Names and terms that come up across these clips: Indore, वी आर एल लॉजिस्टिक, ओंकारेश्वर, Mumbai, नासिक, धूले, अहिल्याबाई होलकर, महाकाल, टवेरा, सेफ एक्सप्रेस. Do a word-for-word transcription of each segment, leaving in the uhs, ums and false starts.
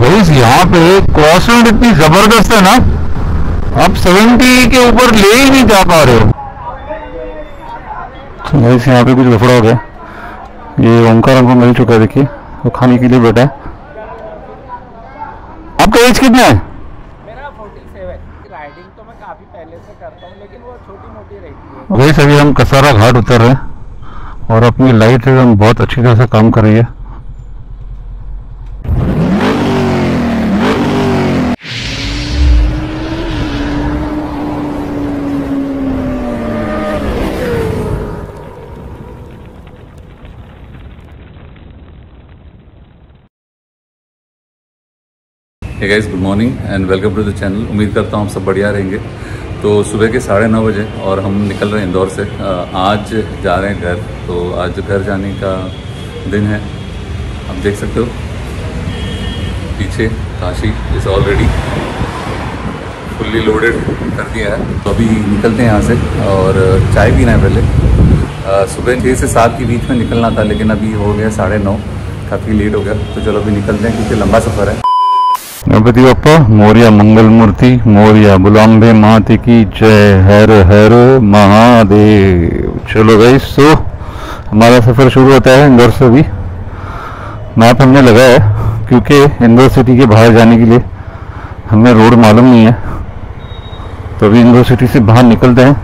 भाई यहाँ पे कॉस्मेट इतनी जबरदस्त है ना, आप सत्तर के ऊपर ले ही नहीं जा पा रहे हो। भाई यहाँ पे कुछ लफड़ा हो गया, ये ओंकार हमको मिल चुका है, देखिए वो खाने के लिए बैठा है। आपका एज कितना है? मेरा सैंतालीस। राइडिंग तो मैं काफी पहले से करता हूँ, लेकिन वो छोटी मोटी रहती है। भाई सभी हम कसारा घाट उतर रहे हैं और अपनी लाइट हम बहुत अच्छी तरह से काम कर रही है। Hey guys, good morning and welcome to the channel. उम्मीद करता हूँ हम सब बढ़िया रहेंगे। तो सुबह के साढ़े नौ बजे और हम निकल रहे हैं इंदौर से। आज जा रहे हैं घर, तो आज घर जाने का दिन है। आप देख सकते हो पीछे Kashi is already fully loaded कर दिया है। तो अभी निकलते हैं यहाँ से और चाय पीना है पहले। सुबह छः से सात के बीच में निकलना था, लेकिन अभी हो गया साढ़े नौ, काफ़ी लेट हो गया। तो चलो अभी निकलते हैं क्योंकि लंबा सफ़र है। गणपति बप्पा मोरिया, मंगल मूर्ति मोरिया, बुलाम्बे माते की जय, हर हर महादेव। चलो गाइस, सो हमारा सफ़र शुरू होता है इंदौर से। भी मैप हमने लगाया है क्योंकि इंदौर सिटी के बाहर जाने के लिए हमें रोड मालूम नहीं है। तो अभी इंदौर सिटी से बाहर निकलते हैं।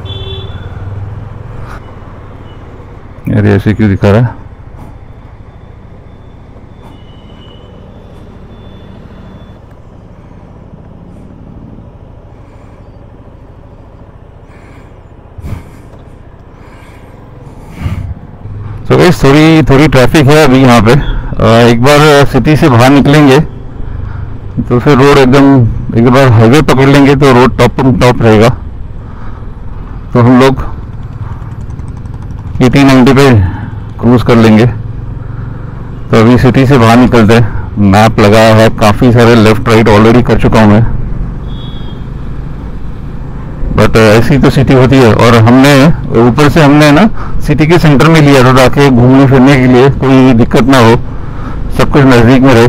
अरे ऐसे क्यों दिखा रहा है? तो गाइस थोड़ी थोड़ी ट्रैफिक है अभी यहाँ पे। एक बार सिटी से बाहर निकलेंगे तो फिर रोड एकदम, एक बार हाईवे पकड़ लेंगे तो रोड टॉप टॉप रहेगा। तो हम लोग अस्सी नब्बे पे क्रूज कर लेंगे। तो अभी सिटी से बाहर निकलते हैं। मैप लगाया है, काफ़ी सारे लेफ्ट राइट ऑलरेडी कर चुका हूँ मैं, बट ऐसी तो सिटी होती है। और हमने ऊपर से हमने ना सिटी के सेंटर में लिया था ताकि घूमने फिरने के लिए कोई दिक्कत ना हो, सब कुछ नज़दीक में रहे।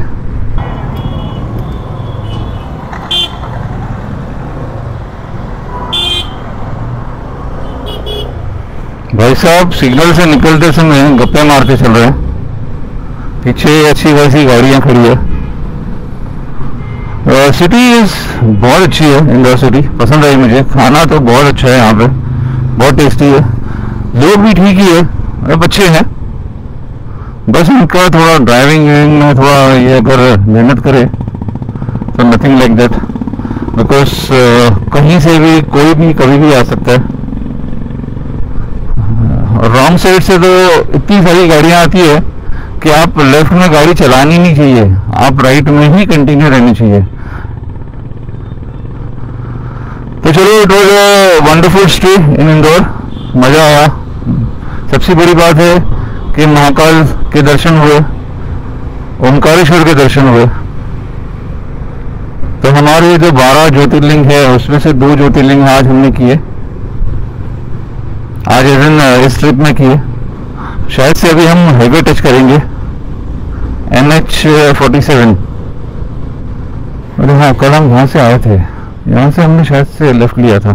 भाई साहब सिग्नल से निकलते समय गप्पे मारते चल रहे हैं, पीछे अच्छी खासी गाड़ियाँ खड़ी है। सिटी इज बहुत अच्छी है, इंदौर सिटी पसंद आई मुझे। खाना तो बहुत अच्छा है यहाँ पे, बहुत टेस्टी है, लोग भी ठीक ही है, अब अच्छे हैं। बस इनका थोड़ा ड्राइविंग में थोड़ा ये अगर मेहनत करे तो नथिंग लाइक दैट, बिकॉज कहीं से भी कोई भी कभी भी आ सकता है। रॉन्ग साइड से तो इतनी सारी गाड़ियाँ आती है कि आप लेफ्ट में गाड़ी चलानी नहीं चाहिए, आप राइट में ही कंटिन्यू रहनी चाहिए। तो चलो, it was a wonderful stay in Indore, मज़ा आया। सबसे बड़ी बात है कि महाकाल के दर्शन हुए, ओंकारेश्वर के दर्शन हुए। तो हमारे जो बारह ज्योतिर्लिंग है उसमें से दो ज्योतिर्लिंग आज हमने किए, आज इस दिन इस ट्रिप में किए। शायद से अभी हम हाईवे टच करेंगे एन एच फोर्टी सेवन। अरे हाँ, कल हम वहाँ से आए थे, यहाँ से हमने शायद से लेफ्ट लिया था।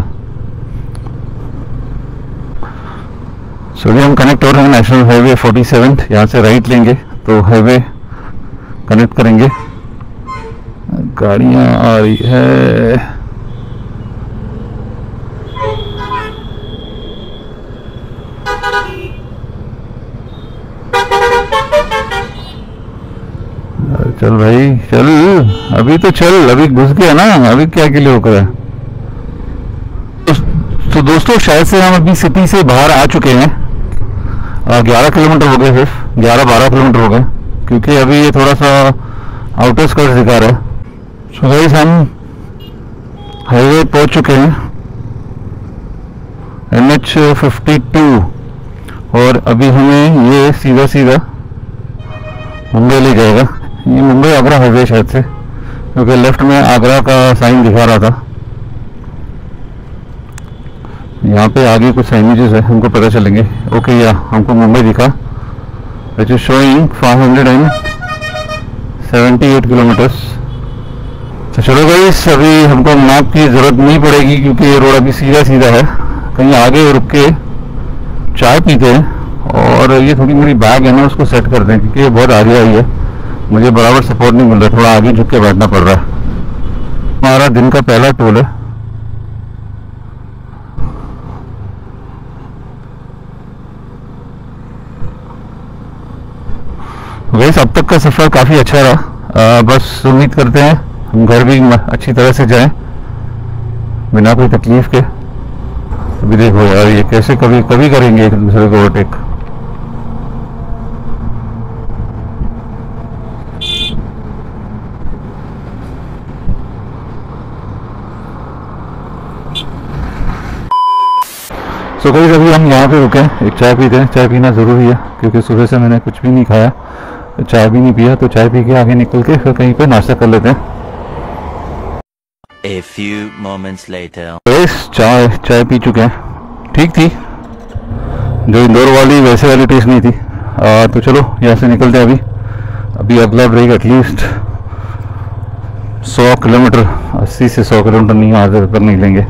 सो अभी हम कनेक्ट हो रहे हैं नेशनल हाईवे फोर्टी सेवन, यहाँ से राइट लेंगे तो हाईवे कनेक्ट करेंगे। गाड़ियाँ आ रही है। चल भाई चल, अभी तो चल, अभी घुस गया ना, अभी क्या के लिए होकर है। तो, तो दोस्तों शायद से हम अभी सिटी से बाहर आ चुके हैं। ग्यारह किलोमीटर हो गए, सिर्फ ग्यारह बारह किलोमीटर हो गए, क्योंकि अभी ये थोड़ा सा आउटर स्कर्ट दिखा रहा है। सो गाइस हम हाईवे पहुंच चुके हैं एन एच फिफ्टी टू, और अभी हमें ये सीधा सीधा मुंबई ले जाएगा। ये मुंबई आगरा हाईवे शायद से, क्योंकि लेफ्ट में आगरा का साइन दिखा रहा था। यहाँ पे आगे कुछ साइनेजेस है, हमको पता चलेंगे। ओके, या हमको मुंबई दिखा, which is showing five hundred and seventy eight kilometers. तो चलो गाइस, अभी हमको मैप की जरूरत नहीं पड़ेगी क्योंकि ये रोड अभी सीधा सीधा है। कहीं आगे रुक के चाय पीते हैं और ये थोड़ी मेरी बैग है ना उसको सेट कर दें क्योंकि ये बहुत आगे आई है, मुझे बराबर सपोर्ट नहीं मिल रहा, थोड़ा आगे झुक के बैठना पड़ रहा है। हमारा दिन का पहला टोल है। वैसे अब तक का सफ़र काफ़ी अच्छा रहा, आ, बस उम्मीद करते हैं हम घर भी अच्छी तरह से जाएं बिना कोई तकलीफ के। अभी देखो यार, ये कैसे कभी कभी करेंगे एक दूसरे को ओवरटेक। तो so, कभी कभी हम यहाँ पे रुके हैं, एक चाय पीते हैं। चाय पीना ज़रूरी है क्योंकि सुबह से मैंने कुछ भी नहीं खाया, चाय भी नहीं पिया, तो चाय पी के आगे निकल के फिर कहीं पे नाश्ता कर लेते हैं। A few moments later. चाय चाय पी चुके हैं, ठीक थी, जो इंदौर वाली वैसे वाली टेस्ट नहीं थी। आ, तो चलो यहाँ से निकलते हैं। अभी अभी अगला ब्रेक एटलीस्ट सौ किलोमीटर अस्सी से सौ किलोमीटर नहीं आगे पर निकलेंगे,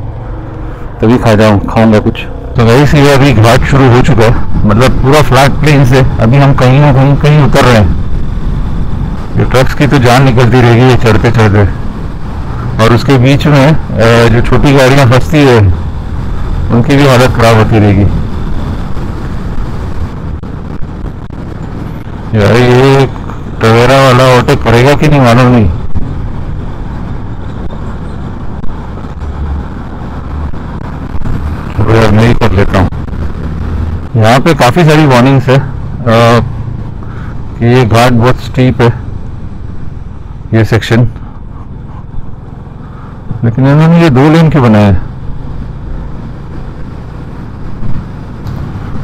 तभी खा जाऊँ खाऊँगा कुछ। तो वैसे ये अभी घाट शुरू हो चुका है, मतलब पूरा फ्लैट प्लेन से अभी हम कहीं ना कहीं कहीं उतर रहे हैं। जो ट्रक्स की तो जान निकलती रहेगी ये चढ़ते चढ़ते, और उसके बीच में जो छोटी गाड़ियाँ फंसती है उनकी भी हालत खराब होती रहेगी। यार ये टवेरा वाला ऑटो करेगा कि नहीं मालूम नहीं। यहाँ पे काफ़ी सारी वार्निंग्स है आ, कि ये घाट बहुत स्टीप है ये सेक्शन, लेकिन इन्होंने ये दो लेन के बनाए हैं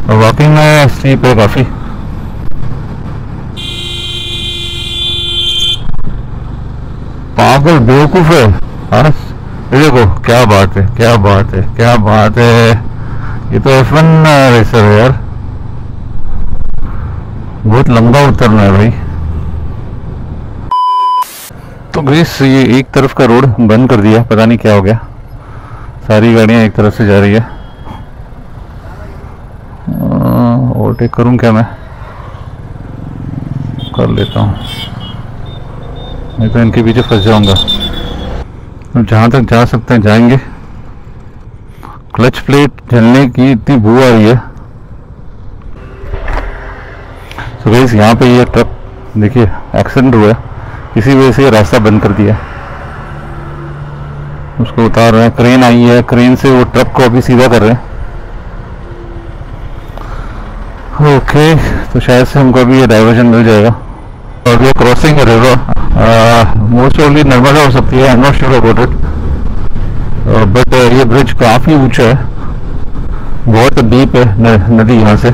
और वाकई में स्टीप है काफ़ी। पागल बेवकूफ है। हाँ देखो, क्या बात है क्या बात है क्या बात है। ये तो एफ वन रेसर है यार, बहुत लंबा उतरना है भाई। तो ग्रीस ये एक तरफ का रोड बंद कर दिया, पता नहीं क्या हो गया, सारी गाड़ियां एक तरफ से जा रही है। ओवरटेक करूं क्या? मैं कर लेता हूं, नहीं तो इनके पीछे फंस जाऊंगा। तो जहां तक जा सकते हैं जाएंगे। क्लच प्लेट जलने की इतनी बू आ रही है। तो गाइस यहाँ पे ये ट्रक देखिए एक्सीडेंट हुआ, इसी वजह से रास्ता बंद कर दिया, उसको उतार रहे हैं। क्रेन आई है, क्रेन से वो ट्रक को अभी सीधा कर रहे हैं। ओके, तो शायद से हमको अभी ये डाइवर्जन मिल जाएगा। और ये क्रॉसिंग है रिवर, मोस्ट प्रोबब्ली नर्मदा हो सकती है, I am not sure about it, but ये ब्रिज काफ़ी ऊंचा है, बहुत डीप है नदी यहाँ से।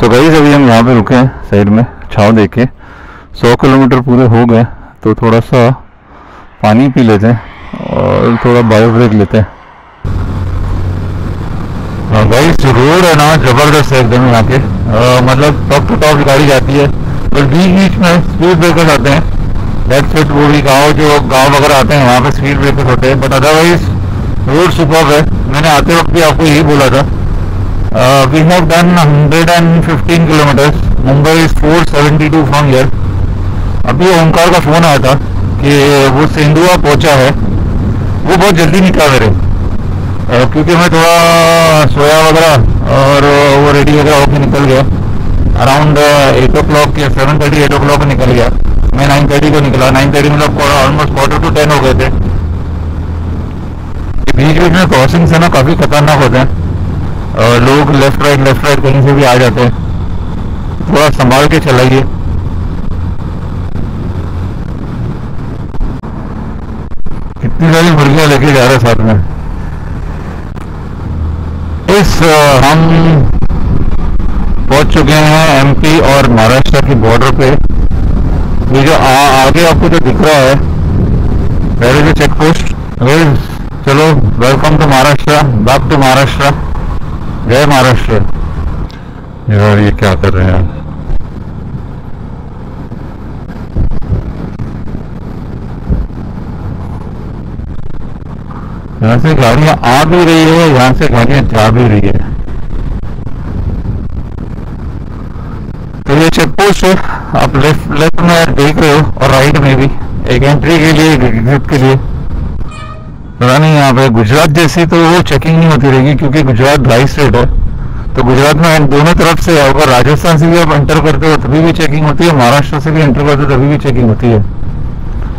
सो गाइस अभी हम यहाँ पे रुके हैं साइड में छाव देके। सौ किलोमीटर पूरे हो गए, तो थोड़ा सा पानी पी लेते हैं और थोड़ा बायो ब्रेक लेते हैं। गाइस रोड है ना ज़बरदस्त है एकदम यहाँ के, आ, मतलब टॉप टू टॉप गाड़ी जाती है और बीच बीच में स्पीड ब्रेकर आते हैं। दैट्स इट, वो भी गाँव जो गांव वगैरह आते हैं वहाँ पे स्पीड ब्रेकर होते हैं, बट अदरवाइज रोड सुपर है। मैंने आते वक्त भी आपको यही बोला था, we have done hundred and fifteen kilometers, Mumbai is four seventy two from here. अभी ओंकार का फ़ोन आया था कि वो सिंधुआ पहुँचा है, वो बहुत जल्दी निकला मेरे, uh, क्योंकि मैं थोड़ा सोया वगैरह और वो रेडी वगैरह होकर निकल गया अराउंड एट ओ क्लॉक या seven thirty eight o'clock निकल गया। मैं नाइन थर्टी को निकला, नाइन थर्टी मतलब ऑलमोस्ट क्वार्टर टू टेन हो गए थे। बीच बीच में क्रॉसिंग से ना काफ़ी खतरनाक होते हैं, और लोग लेफ्ट राइट लेफ्ट राइट कहीं से भी आ जाते हैं, थोड़ा संभाल के चलाइए। कितनी सारी मुर्गियां लेके जा रहे साथ में। इस हम पहुंच चुके हैं एमपी और महाराष्ट्र के बॉर्डर पे। ये जो आ, आगे आपको जो दिख रहा है पहले जो चेक पोस्ट। चलो, welcome to Maharashtra, back to Maharashtra, जय महाराष्ट्र। यार ये क्या कर रहे हैं यार, यहाँ से गाड़ियां आ भी रही है, यहाँ से गाड़ियां जा भी रही है। तो ये चेक पोस्ट आप लेफ्ट लेफ्ट में देख रहे हो और राइट में भी, एक एंट्री के लिए एक एग्जिट के लिए। पता नहीं यहाँ पे गुजरात जैसी तो वो चेकिंग नहीं होती रहेगी क्योंकि गुजरात ड्राई स्टेट है, तो गुजरात में दोनों तरफ से होगा। राजस्थान से भी आप एंटर करते हो तभी भी चेकिंग होती है, महाराष्ट्र से भी एंटर करते हो तभी भी चेकिंग होती है।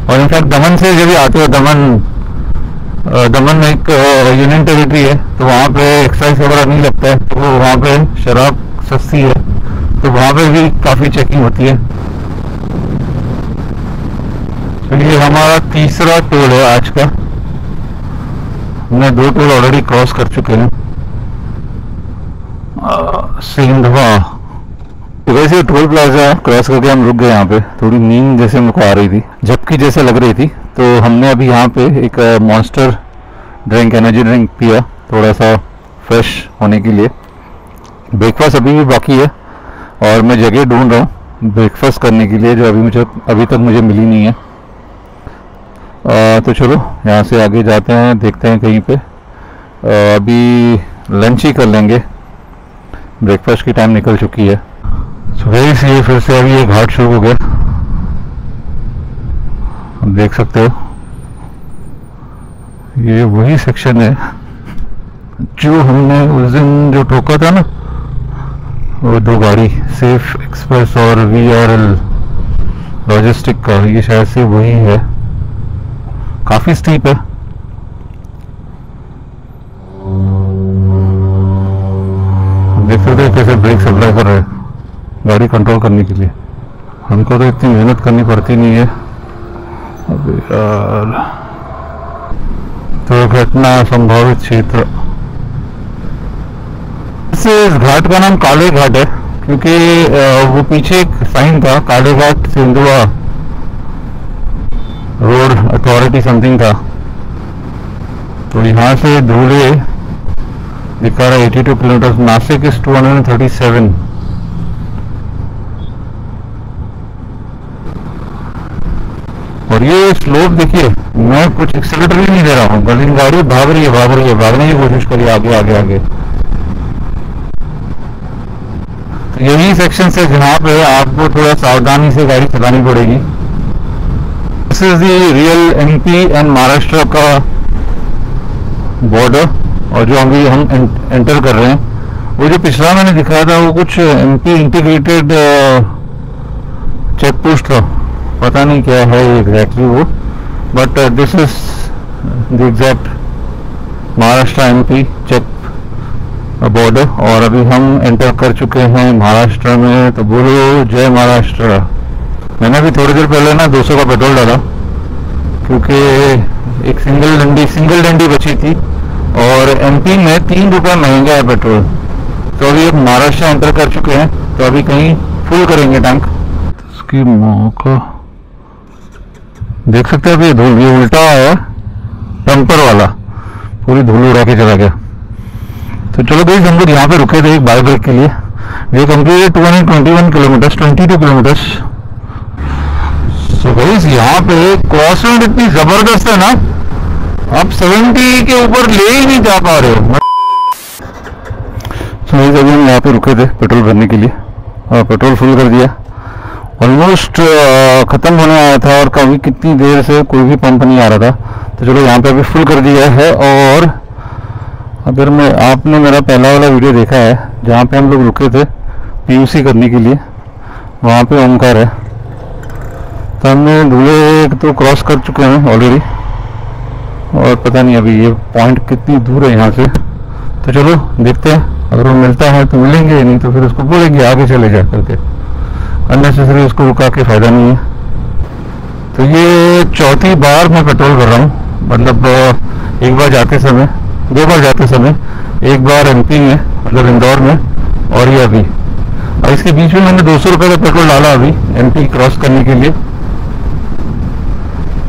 और इनफैक्ट दमन से जब आते हो, दमन दमन में एक यूनियन टेरिटरी है तो वहाँ पे एक्साइज वगैरह नहीं लगता है, तो वहाँ पे शराब सस्ती है, तो वहाँ पे भी काफी चेकिंग होती है। तो ये हमारा तीसरा टोल है आज का। हमने दो टोल ऑलरेडी क्रॉस कर चुके हैं। सिंधवा तो वैसे टोल प्लाजा क्रॉस करके हम रुक गए यहाँ पे। थोड़ी नींद जैसे मुझको आ रही थी, झपकी जैसे लग रही थी, तो हमने अभी यहाँ पे एक मॉन्स्टर ड्रिंक, एनर्जी ड्रिंक पिया थोड़ा सा फ्रेश होने के लिए। ब्रेकफास्ट अभी भी बाकी है और मैं जगह ढूंढ रहा हूँ ब्रेकफास्ट करने के लिए, जो अभी मुझे अभी तक मुझे मिली नहीं है। आ, तो चलो यहाँ से आगे जाते हैं, देखते हैं कहीं पे। आ, अभी लंच ही कर लेंगे, ब्रेकफास्ट की टाइम निकल चुकी है। सुबह से ये फिर से अभी ये घाट शुरू हो गया, आप देख सकते हो। ये वही सेक्शन है जो हमने उस दिन जो ठोका था ना, वो दो गाड़ी सेफ एक्सप्रेस और वी आर एल लॉजिस्टिक का, ये शायद से वही है। काफी स्टीप है। देख सकते हो कैसे ब्रेक सप्लाई कर रहे हैं गाड़ी कंट्रोल करने के लिए। हमको तो इतनी मेहनत करनी पड़ती नहीं है। अबे यार, तो घटना संभावित क्षेत्र। इस घाट का नाम काले घाट है क्योंकि वो पीछे एक साइन था, काले घाट सिंधुआ रोड अथॉरिटी समथिंग था। तो यहाँ से धूले दिखा रहा है बयासी किलोमीटर, नासिक is two hundred thirty seven. और ये स्लोप देखिए, मैं कुछ एक्सेलेटर भी नहीं दे रहा हूँ, लेकिन गाड़ी भाग रही है भाग रही है भागने की कोशिश करिए आगे आगे आगे। तो यही सेक्शन से जहाँ पे आपको थोड़ा सावधानी से गाड़ी चलानी पड़ेगी। This is the real MP and Maharashtra का बॉर्डर। और जो अभी हम एंटर कर रहे हैं, वो जो पिछला मैंने दिखाया था वो कुछ एमपी इंटीग्रेटेड चेक पोस्ट था, पता नहीं क्या है एग्जैक्टली वो, but this is the exact Maharashtra MP check border. और अभी हम एंटर कर चुके हैं महाराष्ट्र में, तो बोलो जय महाराष्ट्र। मैंने अभी थोड़ी देर पहले ना दो सौ का पेट्रोल डाला क्योंकि एक सिंगल डंडी सिंगल डंडी बची थी और एमपी में तीन रुपये महंगा है पेट्रोल। तो अभी अब महाराष्ट्र एंटर कर चुके हैं, तो अभी कहीं फुल करेंगे टैंक। इसकी मौका देख सकते हैं, अभी धूल ये उल्टा आया टम्पर वाला, पूरी धूल उड़ा के चला गया। तो चलो भाई, हम लोग यहाँ पे रुके थे एक बार ब्रेक के लिए। ये complete two hundred twenty one kilometers twenty two kilometers so भाई यहाँ पे क्रॉसरोड इतनी जबरदस्त है ना, आप सत्तर के ऊपर ले ही नहीं जा पा रहे हो। so, अभी हम यहाँ पे रुके थे पेट्रोल भरने के लिए और पेट्रोल फुल कर दिया। ऑलमोस्ट ख़त्म होने आया था और कभी कितनी देर से कोई भी पंप नहीं आ रहा था, तो चलो यहाँ पे अभी फुल कर दिया है। और अगर मैं आपने मेरा पहला वाला वीडियो देखा है जहाँ पे हम लोग रुके थे पी यू सी करने के लिए, वहाँ पे ओमकार है। तो हमने धूले तो क्रॉस कर चुके हैं ऑलरेडी और पता नहीं अभी ये पॉइंट कितनी दूर है यहाँ से। तो चलो देखते हैं, अगर वो मिलता है तो मिलेंगे, नहीं तो फिर उसको बोलेंगे आगे चले जा करके, अननेसेसरी उसको रुका के फायदा नहीं है। तो ये चौथी बार मैं पेट्रोल भर रहा हूँ, मतलब एक बार जाते समय, दो बार जाते समय, एक बार एमपी में मतलब इंदौर में, और ये अभी। और इसके बीच में मैंने दो सौ रुपये का पेट्रोल डाला अभी एमपी क्रॉस करने के लिए।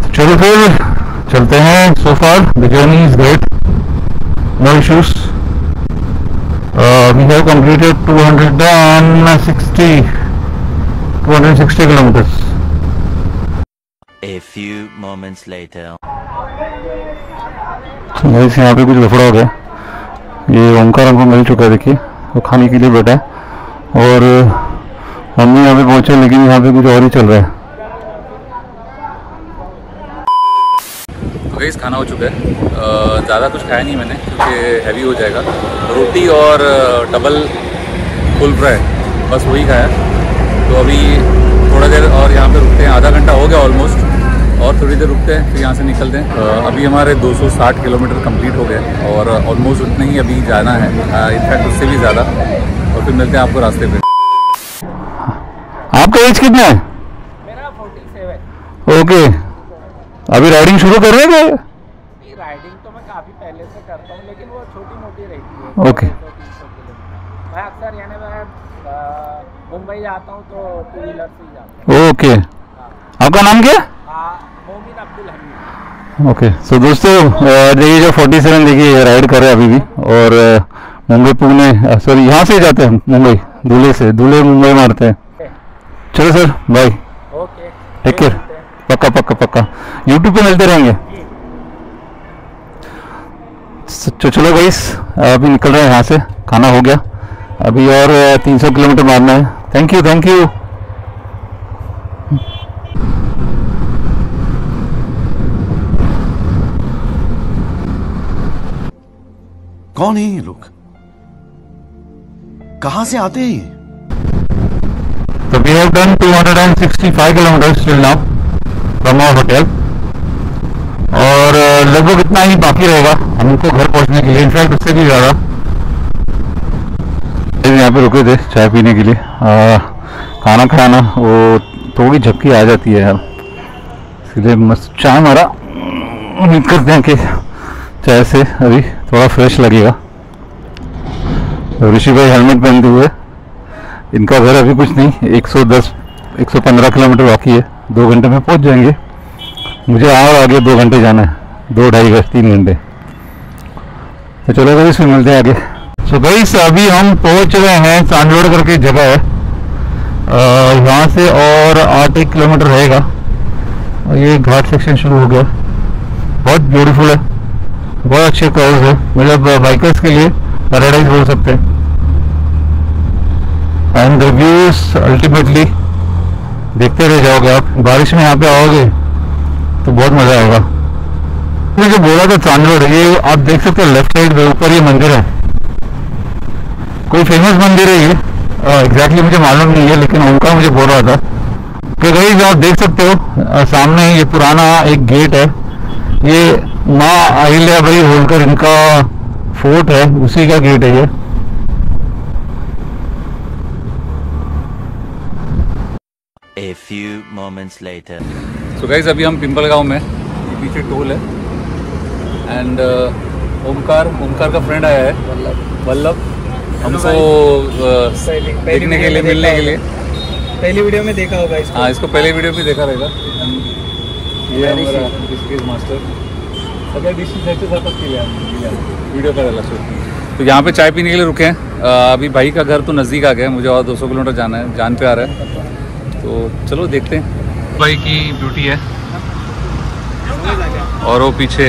तो चलो फिर चलते हैं। So far the journey is great, no issues. We have completed two sixty kilometers. A few moments later. तो गाइस यहाँ पे कुछ लफड़ा हो गया, ये ओंकार हमको मिल चुका है, देखिए वो खाने के लिए बैठा है और हम यहाँ पे पहुँचे, लेकिन यहाँ पे कुछ और ही चल रहा है। तो गाइस खाना हो चुका है, ज़्यादा कुछ खाया नहीं मैंने क्योंकि हैवी हो जाएगा। रोटी और डबल फुल फ्राई बस वही खाया। तो अभी थोड़ा देर और यहाँ पे रुकते हैं, आधा घंटा हो गया ऑलमोस्ट, और थोड़ी देर रुकते हैं फिर यहाँ से निकलते हैं। अभी हमारे दो सौ साठ किलोमीटर कंप्लीट हो गए और ऑलमोस्ट उतने ही अभी जाना है, इनफैक्ट उससे भी ज़्यादा। और फिर मिलते हैं आपको रास्ते पे। आपका एज कितना है? मेरा सैंतालीस। ओके, अभी राइडिंग शुरू कर रहे हैं? राइडिंग तो मैं काफ़ी पहले से करता हूँ, लेकिन वो छोटी मोटी रहती है। ओके, मैं अक्सर यानी मैं मुंबई जाता हूँ तो टू व्हीलर से ही जाता हूँ। ओके, आपका नाम क्या? ओके, सो दोस्तों देखिए जो सैंतालीस देखिए राइड कर रहे हैं अभी भी, और मुंबई पुणे सॉरी यहाँ से जाते हैं मुंबई, दूल्हे से दूल्हे मुंबई मारते हैं। चलो sir bye, okay take care, पक्का पक्का पक्का यूट्यूब पे मिलते रहेंगे। चलो गाइस अभी निकल रहे हैं यहाँ से, खाना हो गया, अभी और तीन सौ किलोमीटर मारना है। Thank you thank you. कौन है ये लोग, कहां से आते हैं ये? तो we have done two sixty five kilometer till now from our hotel, और लगभग इतना ही बाकी रहेगा हमको घर पहुंचने के लिए, इनफैक्ट उससे भी ज़्यादा। यहाँ पे रुके थे चाय पीने के लिए, आ, खाना खाना वो थोड़ी झपकी आ जाती है यार, इसलिए मस्त चाय मारा। उम्मीद करते हैं कि चाय से अभी थोड़ा फ्रेश लगेगा। ऋषि भाई हेलमेट पहनते हुए, इनका घर अभी कुछ नहीं एक सौ दस एक सौ पंद्रह किलोमीटर बाकी है, दो घंटे में पहुंच जाएंगे। मुझे और आगे दो घंटे जाना है, दो ढाई घंटे तीन घंटे। तो चलो गाइस फिर मिलते हैं आगे। सो गाइस अभी हम पहुंच रहे हैं सांडोड़ करके जगह है, यहाँ से और आठ एक किलोमीटर रहेगा, और ये घाट सेक्शन शुरू हो गया। बहुत ब्यूटीफुल है, बहुत अच्छे क्राउड है, मतलब बाइकर्स के लिए पैराडाइज बोल सकते हैं। एंड द व्यूज अल्टीमेटली देखते रह जाओगे आप, बारिश में यहाँ पे आओगे तो बहुत मजा आएगा। ये जो बोला था चांदोड़, ये आप देख सकते हो लेफ्ट साइड पे ऊपर ये मंदिर है, कोई फेमस मंदिर है ये, एग्जैक्टली मुझे मालूम नहीं है, लेकिन उनका मुझे बोल रहा था कि गाइस आप देख सकते हो सामने ये पुराना एक गेट है, ये माँ अहिल्याबाई होलकर इनका फोर्ट है, उसी का गेट है ये। A few moments later. So guys अभी हम पिंपल गांव में, पीछे टोल है, एंड ओमकार ओमकार का फ्रेंड आया है वल्लभ, हमको देखने के लिए मिलने के लिए। पहली वीडियो में देखा होगा इसको, हाँ इसको पहले वीडियो में देखा रहेगा। ये हमारा डिस्ट्रिक्ट मास्टर अगर डिस्ट्रिक्ट से वापस के लिए वीडियो कर रहा है। तो यहाँ पे चाय पीने के लिए रुके हैं, अभी भाई का घर तो नज़दीक आ गया, मुझे और दो सौ किलोमीटर जाना है, जान पे आ रहा है, तो चलो देखते हैं। भाई की ब्यूटी है और वो पीछे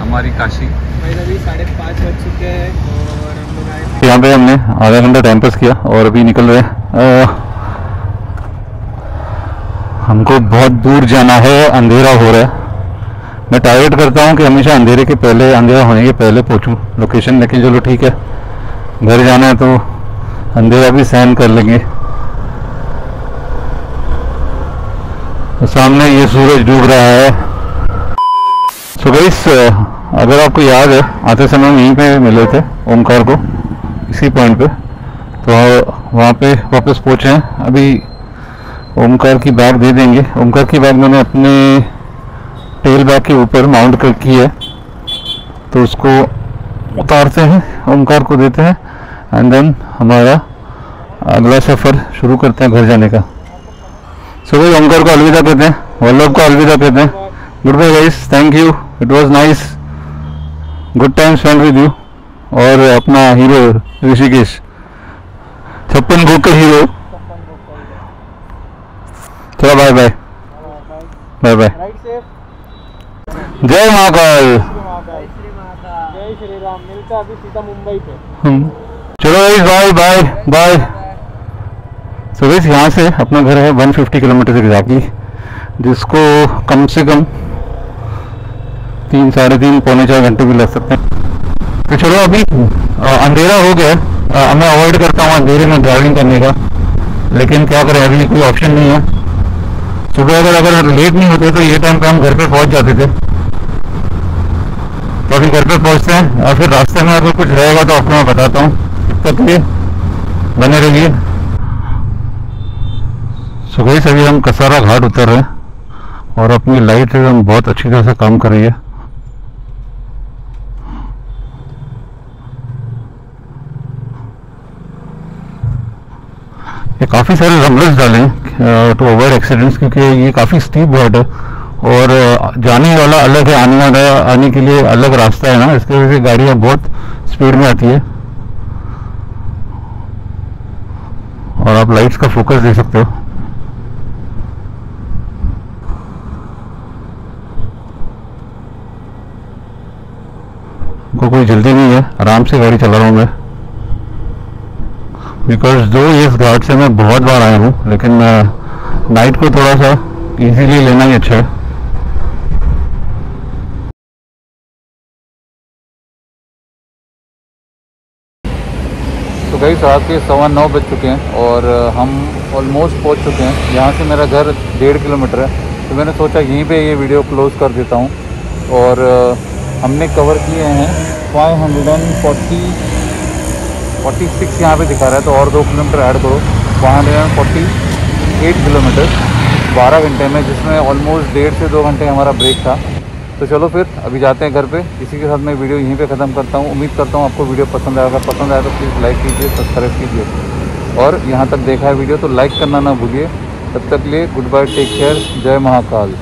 हमारी काशी। अभी साढ़े पाँच बज चुके हैं और हम लोग आए, यहाँ पे हमने आधा घंटा टाइम पास किया और अभी निकल रहे हैं। हमको बहुत दूर जाना है, अंधेरा हो रहा है, मैं टारगेट करता हूँ कि हमेशा अंधेरे के पहले अंधेरा होने के पहले पहुँचूँ लोकेशन, लेकिन चलो ठीक है घर जाना है तो अंधेरा भी सहन कर लेंगे। तो सामने ये सूरज डूब रहा है। सो गाइस अगर आपको याद है आते समय हम यहीं पे मिले थे ओमकार को, इसी पॉइंट पे, तो वहाँ पे वापस पहुँचे हैं। अभी ओमकार की बैग दे देंगे, ओमकार की बैग मैंने अपने टेल बैग के ऊपर माउंट कर की है, तो उसको उतारते हैं, ओमकार को देते हैं, एंड देन हमारा अगला सफ़र शुरू करते हैं घर जाने का। सो भाई ओमकार को अलविदा कहते हैं, वल्लभ को अलविदा कहते हैं, good bye guys, thank you, it was nice, good time spend with you. और अपना हीरो ऋषिकेश छप्पन बुक का hero, bye bye bye bye, जय महाकाल। महाकाल। जय श्री राम। मिलता अभी सीधा मुंबई पे। चलो बाय बाय बाय। तो वैसे यहाँ से अपना घर है एक सौ पचास किलोमीटर एग्जैक्टली, जिसको कम से कम तीन साढ़े तीन पौने चार घंटे भी लग सकते हैं। तो चलो अभी आ, अंधेरा हो गया। आ, मैं अवॉइड करता हूँ अंधेरे में ड्राइविंग करने का, लेकिन क्या करें अभी कोई ऑप्शन नहीं है। सुबह अगर अगर लेट नहीं होते तो ये टाइम पे हम घर पे पहुँच जाते थे। तो अभी घर पे पहुँचते हैं और फिर रास्ते में अगर कुछ रहेगा तो आपको मैं बताता हूँ। तब ये बने रहिए। सो गाइस अभी हम कसारा घाट उतर रहे हैं और अपनी लाइट एकदम बहुत अच्छी तरह से काम कर रही है। ये काफ़ी सारे रम्बल्स डाले हैं टू अवॉइड एक्सीडेंट्स, क्योंकि ये काफ़ी स्टीप घाट है और जाने वाला अलग है, आने वाला आने के लिए अलग रास्ता है ना, इसकी वजह से गाड़ियाँ बहुत स्पीड में आती है। और आप लाइट्स का फोकस दे सकते हो। को कोई जल्दी नहीं है, आराम से गाड़ी चला रहा हूँ मैं, बिकॉज दो इस घाट से मैं बहुत बार आया हूँ, लेकिन नाइट को थोड़ा सा इजीली लेना ही अच्छा है। तो गाइस रात के सवा नौ बज चुके हैं और हम ऑलमोस्ट पहुँच चुके हैं। यहाँ से मेरा घर डेढ़ किलोमीटर है, तो मैंने सोचा यहीं पे ये वीडियो क्लोज कर देता हूँ। और हमने कवर किए हैं five hundred and forty forty six, यहाँ पे दिखा रहा है तो और दो किलोमीटर ऐड करो, वन फोर्टी एट किलोमीटर बारह घंटे में, जिसमें ऑलमोस्ट डेढ़ से दो घंटे हमारा ब्रेक था। तो चलो फिर अभी जाते हैं घर पे। इसी के साथ मैं वीडियो यहीं पे ख़त्म करता हूँ। उम्मीद करता हूँ आपको वीडियो पसंद आएगा। पसंद आया तो प्लीज़ लाइक कीजिए, सब्सक्राइब कीजिए, और यहाँ तक देखा है वीडियो तो लाइक करना ना भूलिए। तब तक के लिए गुड बाय, टेक केयर, जय महाकाल।